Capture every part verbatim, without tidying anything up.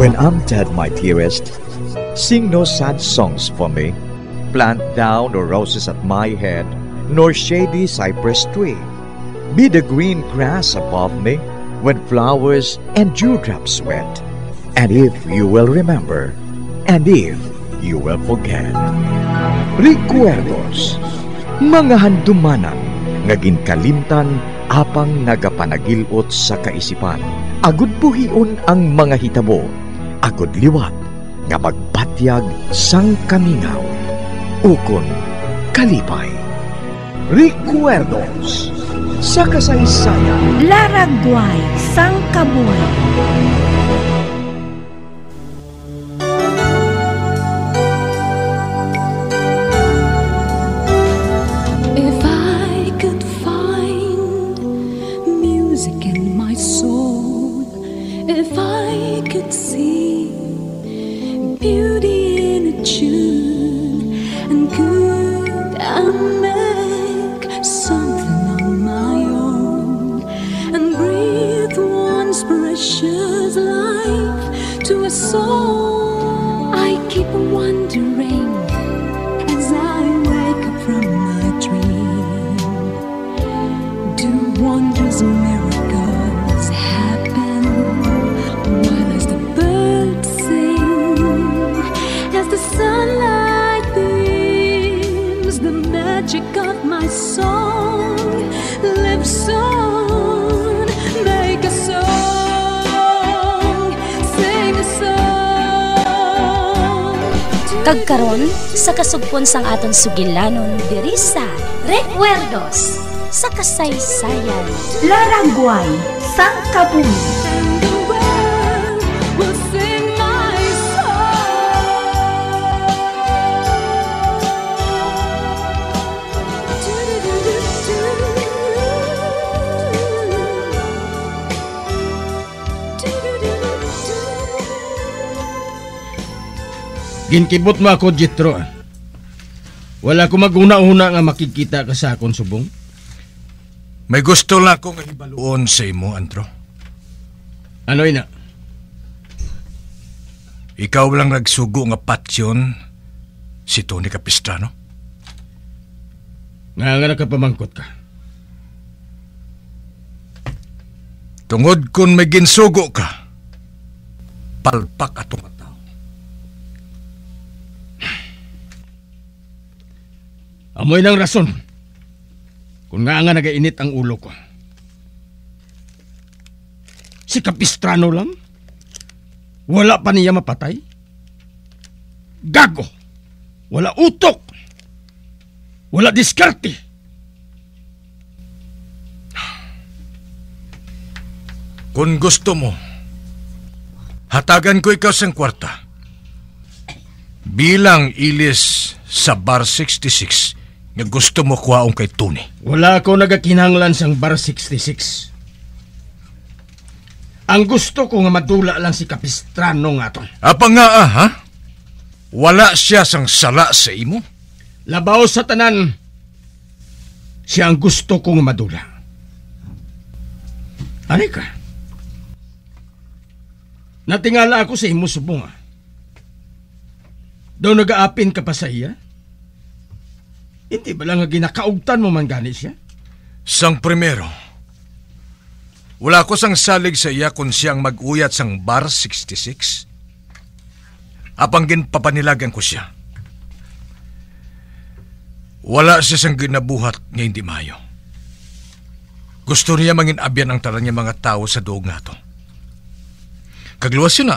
When I'm dead, my dearest, sing no sad songs for me. Plant thou no roses at my head, nor shady cypress tree. Be the green grass above me, when flowers and dewdrops wet. And if you will remember, and if you will forget. Recuerdos, mga handumanan nga ginkalimtan apang nagapanagilot sa kaisipan. Agud buhion ang mga hitabo, agud liwat nga magbatyag sang kamingaw. Ukon kalipay. Recuerdos sa kasaysayan. Laragway sang kabuhi. Kagkaron sa kasugpon sang aton sugilanon diri sa Recuerdos sa kasaysayan. Laragway sang kabuhi. Ginkibot mo ako, Jitro. Wala ko maguna-una nga makikita ka sa akong subong. May gusto lang akong ibaluon sa imo, Antro. Ano ina? Ikaw lang nagsugo nga patsyon si Tony Capistrano? Nga nga pamangkot ka. Tungod kung may ginsugo ka, palpak atong amoy ng rason kung nga nga nagainit ang ulo ko. Si Capistrano lang? Wala pa niya mapatay? Gago! Wala utok! Wala diskarte! Kung gusto mo, hatagan ko ikaw sa kwarta bilang ilis sa bar sixty-six. Nga gusto mo kuhaong kay Tony. Wala ko nagakinanglan sang bar sixty-six. Ang gusto ko nga madula lang si Capistrano nga to. Apa nga ah, ha? Wala siya sang sala sa imo? Labaw sa tanan. Siya ang gusto kong madula. Ano ka? Natingala ako sa imo subong ah. Daw nagaapin ka pa sa iya? Hindi ba lang nga ginakaugtan mo man gani siya? Sang primero, wala ko sang salig sa iya kung siyang mag-uyat sang bar sixty-six. Apang ginpapanilagan ko siya. Wala siya sang ginabuhat nga hindi mayo. Gusto niya manginabian ang talan niya mga tao sa doog nga to. Kagluwas yun na.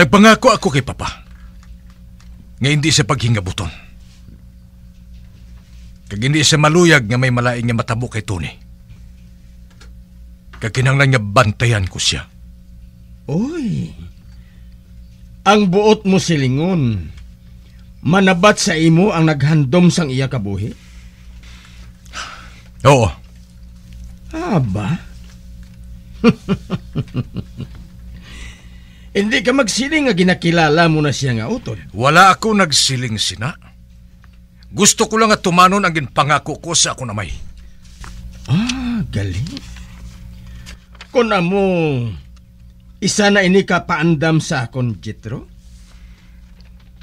Nagpangako ako kay Papa nga hindi siya paghingabuton. Kag hindi siya maluyag nga may malaing nga matabo kay Tony. Kag kinanglan nga bantayan ko siya. Oy! Ang buot mo silingon. Manabat sa imo ang naghandom sang iya kabuhi? Oo. Aba? Hindi ka magsiling nga ginakilala mo na siya nga utol. Wala ako nagsiling sina. Gusto ko lang at tumanon ang ginpangako ko sa ako namay. Ah, galing. Kung na mo, Isa na ini ka paandam sa akon, Jitro?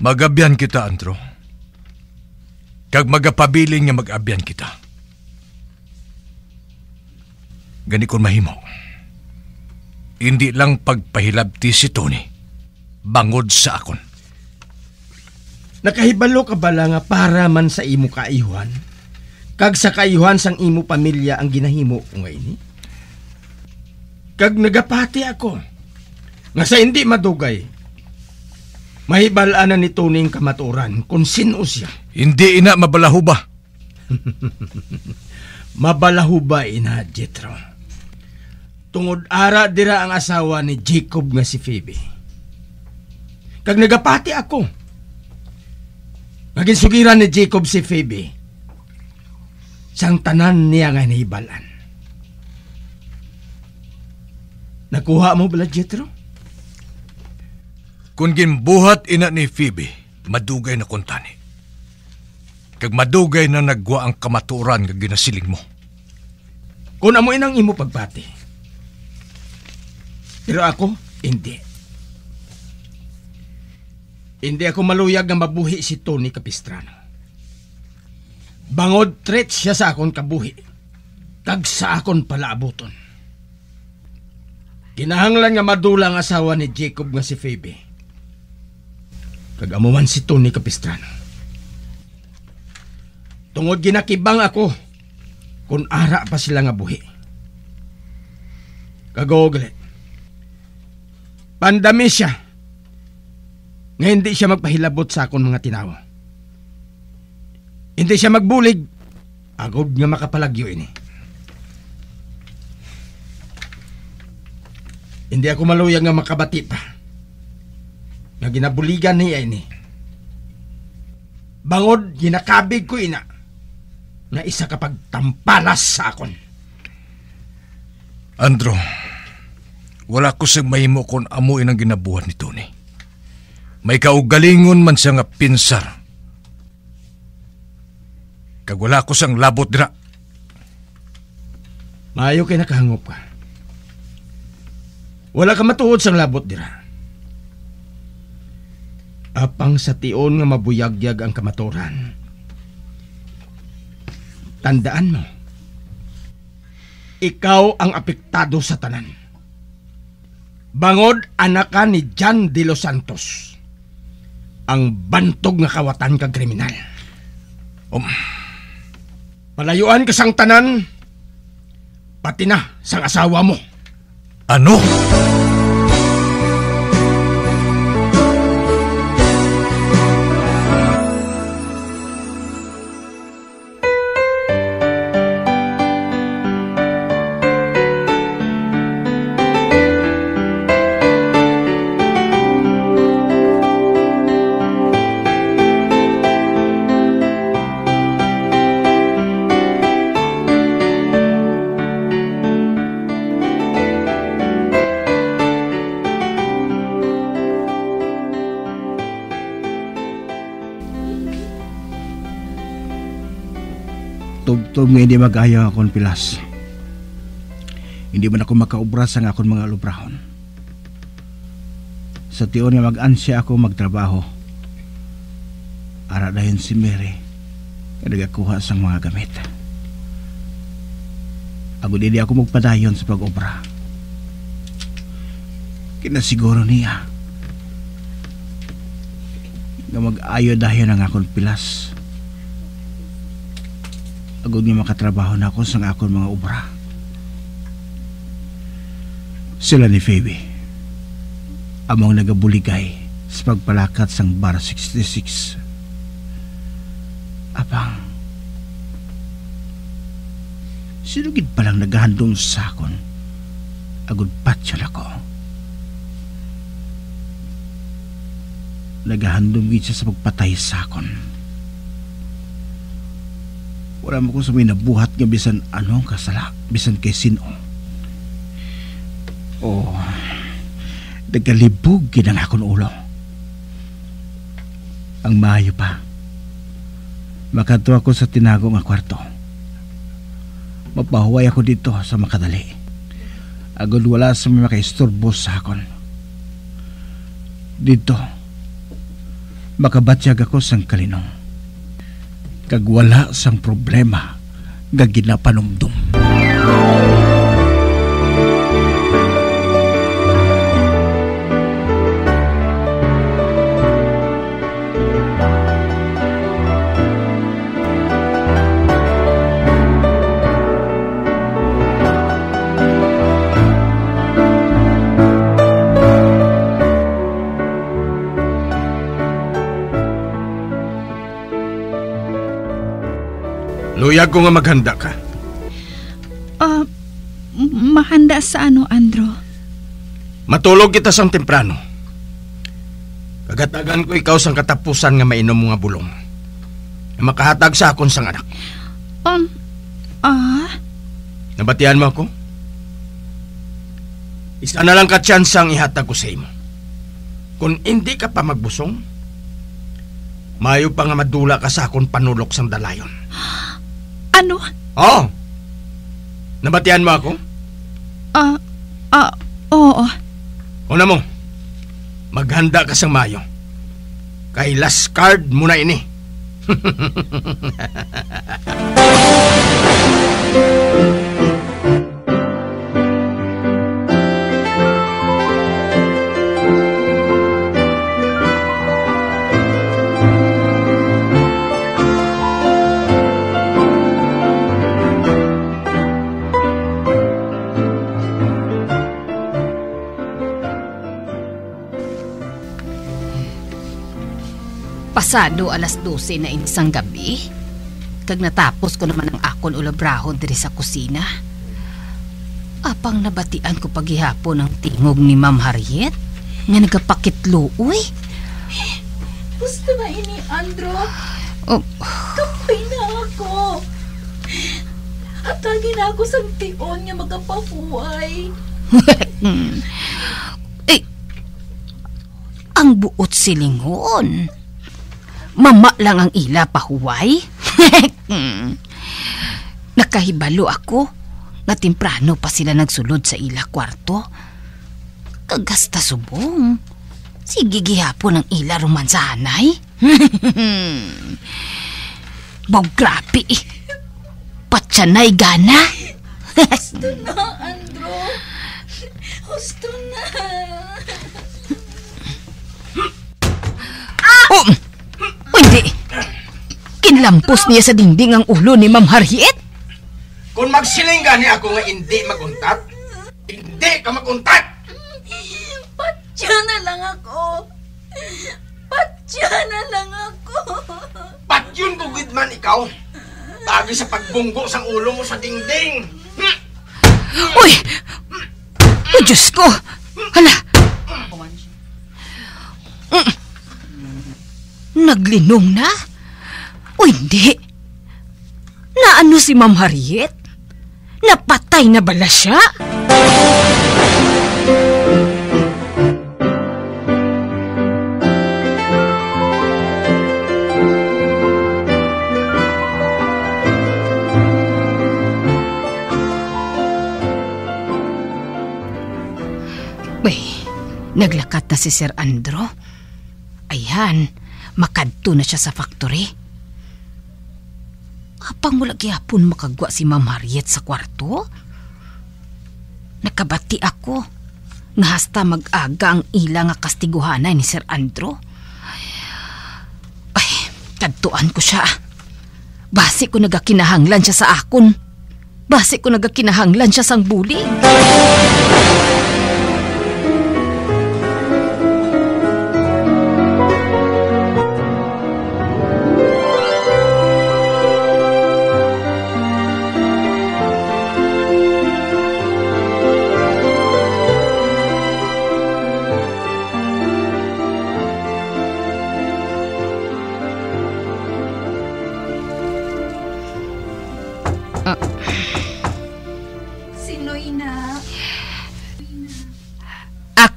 Magabyan kita, Andro. Kag magapabiling nga magabyan kita. Gani kon mahimo. Hindi lang pagpahilabti si Tony. Bangod sa akon. Nakahibalo ka bala nga para man sa imo kaihuan? Kag sa kaihuan sang imo pamilya ang ginahimo ko nga ini? Kag nagapati ako. Nga sa hindi madugay, mahibalanan ni Tony ang kamaturan kung sino siya. Hindi ina, mabalaho ba? Mabalaho ba ina, Jethro? Tungod ara dira ang asawa ni Jacob nga si Phoebe. Kag nagapati ako. Naging sugiran ni Jacob si Phoebe. Sang tanan niya nga nahibalan. Nakuha mo bala, Jethro? Kung gimbuhat ina ni Phoebe, madugay na kontani. Kag madugay na nagwa ang kamaturan nga ginasiling mo. Kung amoy nang imo pagpati. Pero ako, hindi. Hindi ako maluyag na mabuhi si Tony Capistrano. Bangod threat siya sa akon kabuhi. Kag sa akon pala abuton. Kinahanglan nga madulang asawa ni Jacob nga si Phoebe. Kagamuman si Tony Capistrano. Tungod ginakibang ako kung ara pa sila nga buhi. Kagoglet. Pandami siya nga hindi siya magpahilabot sa akong mga tinawa. Hindi siya magbulig. Agod nga makapalagyo ini. Hindi ako maluyang nga makabati pa. Nga ginabuligan niya ini. Bangod, ginakabig ko ina. Na isa kapag tampalas sa akon. Andro, wala ko siyang mahimo kon amuin ang ginabuhan ni Tony. May kaugalingon man siya nga pinsar. Kag wala ko siyang labot dira. Maayo kay nakahangop ka. Wala ka matuod sang labot dira. Apang sa tion nga mabuyagyag ang kamaturan. Tandaan mo, ikaw ang apektado sa tanan. Bangod anak ka ni Jan De Los Santos, ang bantog nga kawatan kag kriminal. Um, palayuan ka sang tanan, pati na sang asawa mo. Ano? Tubtob nga hindi magayang akong pilas. Hindi man ako makaubras ang akong mga lubrahon. Sa tiyon nga mag-ansya ako magtrabaho. Ara dayon si Mary na nagakuha sa mga gamit. Agod hindi ako magpadayon sa pag-obra. Kinasiguro niya na mag-ayo dayon ang akong pilas. Agod nga makatrabaho na ako sa akong mga obra. Sila ni Phoebe, among nagabuligay sa pagpalakat sang Bar sixty-six. Apang, sinugid palang naghahandong sa akon, agod patsyon ako. Naghahandong gitsa sa pagpatay sa akon. Wala mo kung sa may nabuhat nga bisan anong kasala, bisan kay sino. Oh, nagkalibog ginang akong ulo. Ang maayo pa, makato ako sa tinagong kwarto. Mapahuway ako dito sa makadali. agad wala sa may makaisturbo sa akon. Dito, makabatyag ako sang kalinong. Kag wala sang problema, gaginapanumdum. Luya ko nga maghanda ka. Uh, mahanda sa ano, Andro? Matulog kita sang temprano. Kagatagan ko ikaw sang katapusan nga mainom mga bulong. Na makahatag sa akon sang anak. Um, ah? Uh... Nabatian mo ako? Isa na lang ka tsansang ihatag ko sa imo. Kung hindi ka pa magbusong, mayo pa nga madula ka sa akon panulok sang dalayon. Ano? Oo. Nabatian mo ako? Ah, uh, ah, uh, oo. Una mo, maghanda ka sang mayo. Kay last card muna ini. Pasado alas dose na inisang gabi, kag natapos ko naman ang akon ulabrahon diri sa kusina. Apang nabatian ko paghihapon ang tingog ni Ma'am Harriet, nga nagapakitluoy. Gusto ba ini, Andro? Oh. Kapay na ako. At lagi na ako sang tion nga magapapuhay. Eh, ang buot silingon. Mama lang ang ila pahuway. Nakahibalo ako na timprano pa sila nagsulod sa ila kwarto. Kagasta subong. Sige gihapon ang ila romansanay. Bograpi. Patsanay gana. Husto na, Andro. Husto na. Oh! Hindi! Kinlampos niya sa dingding ang ulo ni Ma'am Harriet? Kung magsiling gani ako nga hindi maguntat, hindi ka maguntat! Patya na lang ako! Patya na lang ako! Patyon ko, Goodman, ikaw! Bagay sa pagbunggo sang ulo mo sa dingding! Uy! Oh, Diyos ko! Hala! Mm. Naglinong na? O hindi? Naano si Ma'am Harriet? Napatay na bala siya? Bay, naglakat na si Sir Andrew. Ayan, makadto na siya sa factory. Apang mula gihapon makagwa si Ma'am Harriet sa kwarto? Nakabati ako nga hasta mag-aga ang ila nga kastiguhanay ni Sir Andrew. Ay, kadtuan ko siya. Basi ko nagakinahanglan siya sa akon. Basi ko nagakinahanglan siya sang buli.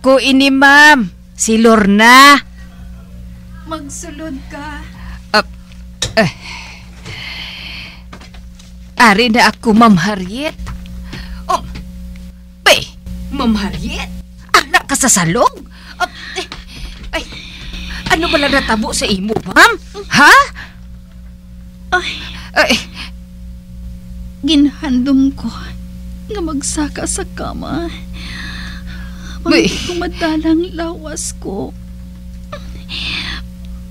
Ako ini, ma'am. Si Lorna. Magsulod ka. Uh, uh. Ari na ako, Ma'am Harriet. Oh, pe, Ma'am Harriet? Anak ka sa salong? At, eh, ay, ano ba na natabo sa imo, ma'am? Ha? Ay, ay. Ginhandom ko nga magsaka sa kama. Magkumadalang lawas ko.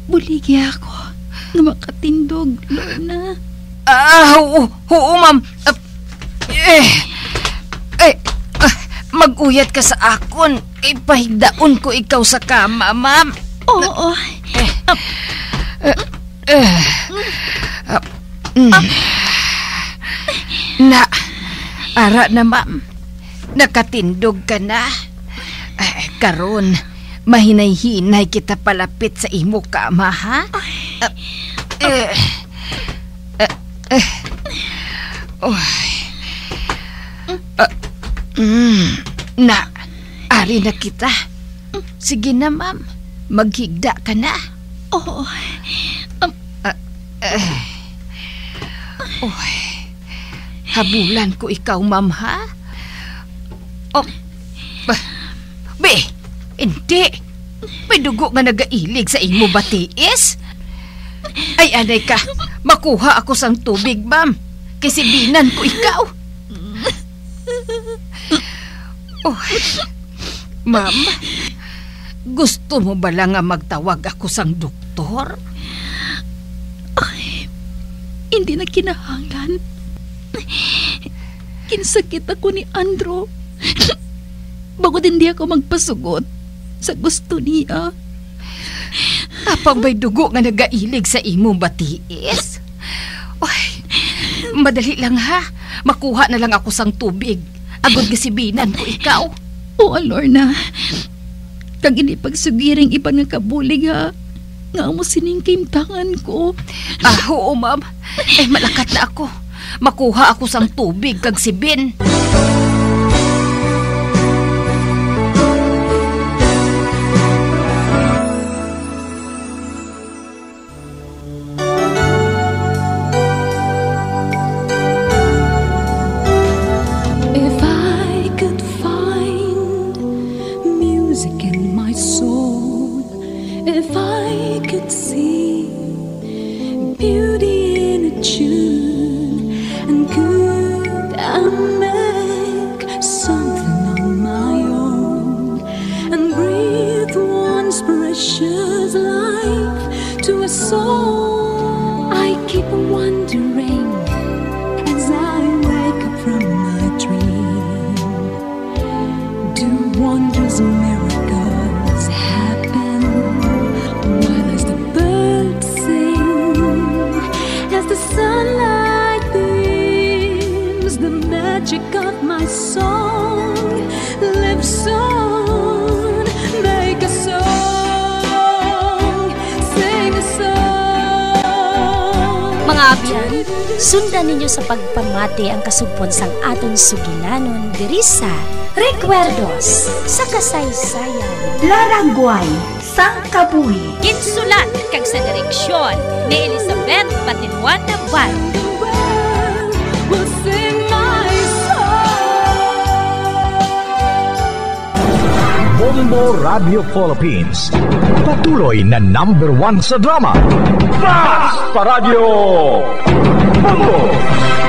Buligi ako nga makatindog, Lorna. Ah, oo, oo, ma'am. Uh, eh, eh, uh, mag-uyat ka sa akon. Ipahigdaon ko ikaw sa kama, ma'am. Oo. Eh, eh, eh, uh, mm. Na, ara na, ma'am. Nakatindog ka na. Eh, karon, mahinay-hinay kita palapit sa imo kama, ha? Eh, eh, eh, oh. Uh, mm. Na, ari na kita. Sige na, ma'am. Maghigda ka na. Oo. Oh. Um. Uh, eh. Oh. Habulan ko ikaw, ma'am, ha? Oh. Be, hindi. May dugo nga nagailig sa imo ba, tiis? Ay, anay ka. Makuha ako sang tubig, ma'am. Kasi binan ko ikaw. Oh. Ma'am, gusto mo ba lang nga magtawag ako sang doktor? Ay, hindi na kinahanglan. Kinsakit ako ni Andrew. Bagod hindi ako magpasugot sa gusto niya. Apang may dugo nga nagailig sa imo ba, tiis? Ay, madali lang ha. Makuha na lang ako sang tubig. Agod gasibinan ko ikaw. Oo, Lorna. Kag inipagsugiring ipang nga kabulig ha. Nga mo siningkim tangan ko. Ah, oo, ma'am. Eh, malakat na ako. Makuha ako sang tubig kag sibin. Sundan ninyo sa pagpamati ang kasugpon sang aton sugilanon diri sa Recuerdos sa kasaysayan Laragway sang kabuhi. Kinsulat kag sa direksyon ni Elizabeth Patinwan. Bombo Radyo Philippines, patuloy na number one sa drama. Mas pa radyo! Bombo!